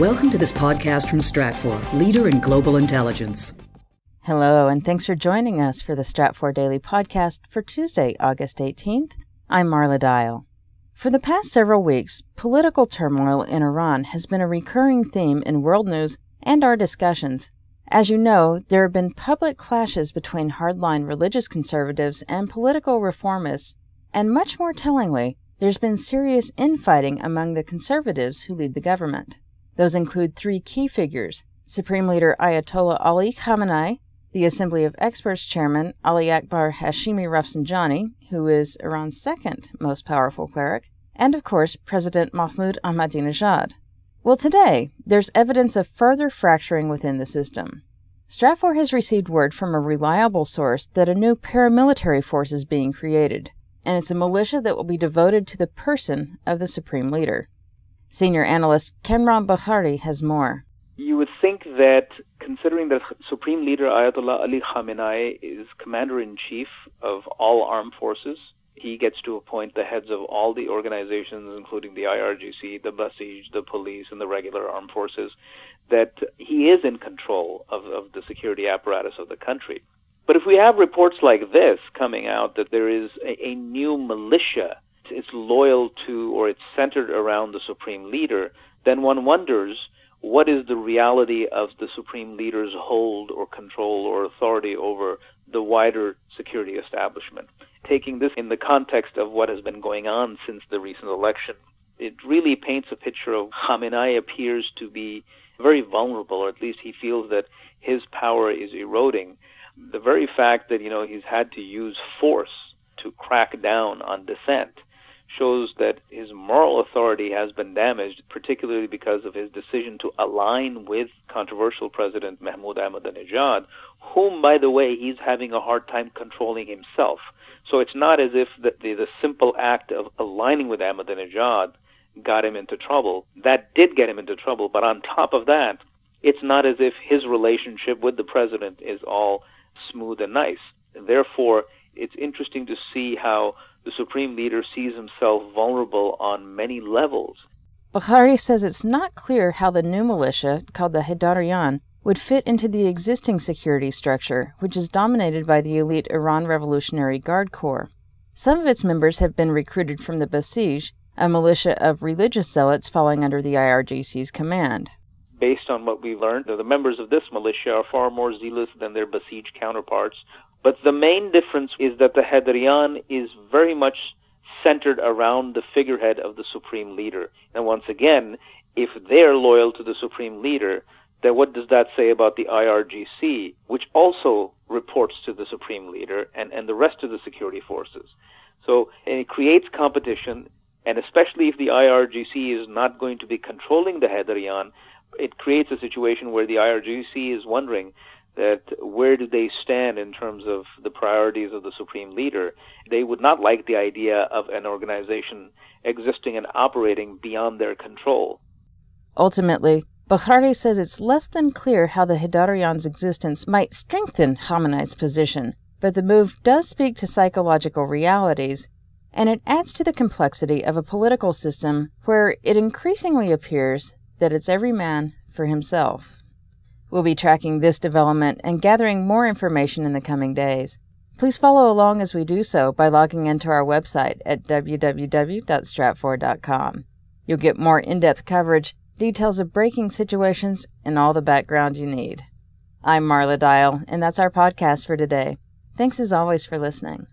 Welcome to this podcast from Stratfor, leader in global intelligence. Hello, and thanks for joining us for the Stratfor Daily Podcast for Tuesday, August 18th. I'm Marla Dial. For the past several weeks, political turmoil in Iran has been a recurring theme in world news and our discussions. As you know, there have been public clashes between hardline religious conservatives and political reformists, and much more tellingly, there's been serious infighting among the conservatives who lead the government. Those include three key figures: Supreme Leader Ayatollah Ali Khamenei, the Assembly of Experts Chairman Ali Akbar Hashimi Rafsanjani, who is Iran's second most powerful cleric, and of course President Mahmoud Ahmadinejad. Well, today, there's evidence of further fracturing within the system. Stratfor has received word from a reliable source that a new paramilitary force is being created, and it's a militia that will be devoted to the person of the Supreme Leader. Senior analyst Kamran Bokhari has more. You would think that, considering that Supreme Leader Ayatollah Ali Khamenei is Commander-in-Chief of all armed forces, he gets to appoint the heads of all the organizations, including the IRGC, the Basij, the police, and the regular armed forces, that he is in control of the security apparatus of the country. But if we have reports like this coming out that there is a new militia, it's loyal to or it's centered around the Supreme Leader, then one wonders, what is the reality of the Supreme Leader's hold or control or authority over the wider security establishment? Taking this in the context of what has been going on since the recent election, it really paints a picture of Khamenei appears to be very vulnerable, or at least he feels that his power is eroding. The very fact that, he's had to use force to crack down on dissent shows that his moral authority has been damaged, particularly because of his decision to align with controversial President Mahmoud Ahmadinejad, whom, by the way, he's having a hard time controlling himself. So it's not as if the simple act of aligning with Ahmadinejad got him into trouble. That did get him into trouble, but on top of that, it's not as if his relationship with the president is all smooth and nice. Therefore, it's interesting to see how the Supreme Leader sees himself vulnerable on many levels. Bokhari says it's not clear how the new militia, called the Heydarian, would fit into the existing security structure, which is dominated by the elite Iran Revolutionary Guard Corps. Some of its members have been recruited from the Basij, a militia of religious zealots falling under the IRGC's command. Based on what we learned, the members of this militia are far more zealous than their Basij counterparts. But the main difference is that the Heydarian is very much centered around the figurehead of the Supreme Leader. And once again, if they're loyal to the Supreme Leader, then what does that say about the IRGC, which also reports to the Supreme Leader and the rest of the security forces? So it creates competition, and especially if the IRGC is not going to be controlling the Heydarian, it creates a situation where the IRGC is wondering that where do they stand in terms of the priorities of the Supreme Leader. They would not like the idea of an organization existing and operating beyond their control. Ultimately, Bokhari says it's less than clear how the Heydarian's existence might strengthen Khamenei's position, but the move does speak to psychological realities, and it adds to the complexity of a political system where it increasingly appears that it's every man for himself. We'll be tracking this development and gathering more information in the coming days. Please follow along as we do so by logging into our website at www.stratfor.com. You'll get more in-depth coverage, details of breaking situations, and all the background you need. I'm Marla Dial, and that's our podcast for today. Thanks as always for listening.